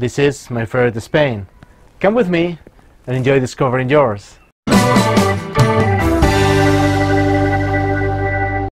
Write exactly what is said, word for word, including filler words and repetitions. This is my favorite Spain. Come with me and enjoy discovering yours.